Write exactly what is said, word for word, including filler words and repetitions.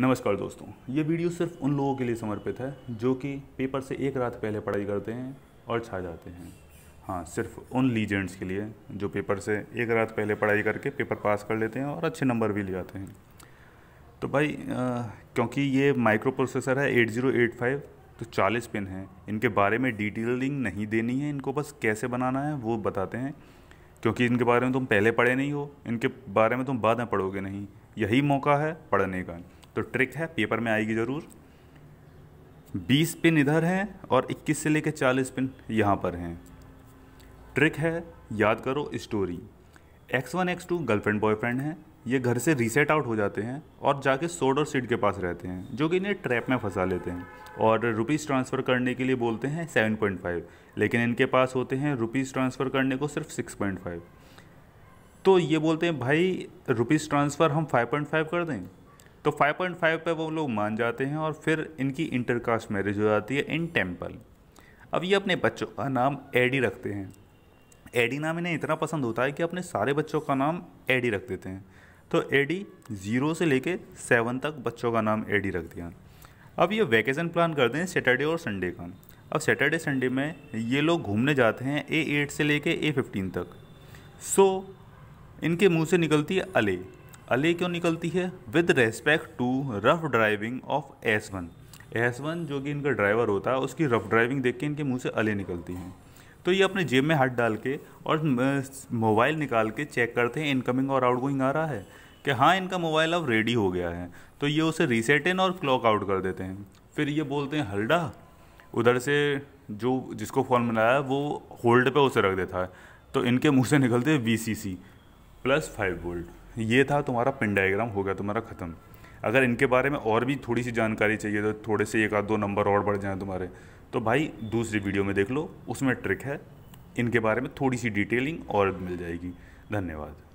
नमस्कार दोस्तों, ये वीडियो सिर्फ उन लोगों के लिए समर्पित है जो कि पेपर से एक रात पहले पढ़ाई करते हैं और छा जाते हैं। हाँ, सिर्फ उन लीजेंड्स के लिए जो पेपर से एक रात पहले पढ़ाई करके पेपर पास कर लेते हैं और अच्छे नंबर भी ले जाते हैं। तो भाई आ, क्योंकि ये माइक्रो प्रोसेसर है एट ज़ीरो एट फाइव, तो चालीस पिन हैं। इनके बारे में डिटेलिंग नहीं देनी है, इनको बस कैसे बनाना है वो बताते हैं, क्योंकि इनके बारे में तुम पहले पढ़े नहीं हो, इनके बारे में तुम बाद में पढ़ोगे नहीं। यही मौका है पढ़ने का, तो ट्रिक है, पेपर में आएगी ज़रूर। बीस पिन इधर हैं और इक्कीस से लेकर चालीस पिन यहाँ पर हैं। ट्रिक है, याद करो story. X one X two girlfriend boyfriend हैं, ये घर से रीसेट आउट हो जाते हैं और जाके सोड और सीड के पास रहते हैं, जो कि इन्हें ट्रैप में फंसा लेते हैं और रुपीज़ ट्रांसफ़र करने के लिए बोलते हैं सेवन पॉइंट फाइव, लेकिन इनके पास होते हैं रुपीज़ ट्रांसफ़र करने को सिर्फ सिक्स पॉइंट फाइव। तो ये बोलते हैं भाई रुपीज़ ट्रांसफ़र हम फाइव पॉइंट फाइव कर दें, तो फाइव पॉइंट फाइव पे वो लोग मान जाते हैं और फिर इनकी इंटरकास्ट मैरिज हो जाती है इन टेम्पल। अब ये अपने बच्चों का नाम एडी रखते हैं। एडी नाम इन्हें इतना पसंद होता है कि अपने सारे बच्चों का नाम एडी रख देते हैं। तो एडी ज़ीरो से लेके सेवन तक बच्चों का नाम एडी रख दिया। अब ये वैकेशन प्लान करते हैं सैटरडे और संडे का। अब सैटरडे संडे में ये लोग घूमने जाते हैं ए एट से लेके ए फिफ्टीन तक। सो इनके मुँह से निकलती है अले। अले क्यों निकलती है? With respect to rough driving of S one. S one जो कि इनका ड्राइवर होता है, उसकी रफ ड्राइविंग देख के इनके मुंह से अले निकलती हैं। तो ये अपने जेब में हाथ डाल के और मोबाइल निकाल के चेक करते हैं इनकमिंग और आउटगोइंग आ रहा है कि हाँ, इनका मोबाइल अब रेडी हो गया है। तो ये उसे रीसेट इन और क्लॉक आउट कर देते हैं। फिर ये बोलते हैं हल्डा, उधर से जो जिसको फ़ोन मिलाया वो होल्ड पर उसे रख देता है। तो इनके मुँह से निकलते हैं V C C plus five volt. ये था तुम्हारा पिन डायग्राम, हो गया तुम्हारा ख़त्म। अगर इनके बारे में और भी थोड़ी सी जानकारी चाहिए तो थोड़े से एक आध दो नंबर और बढ़ जाएं तुम्हारे, तो भाई दूसरी वीडियो में देख लो, उसमें ट्रिक है, इनके बारे में थोड़ी सी डिटेलिंग और मिल जाएगी। धन्यवाद।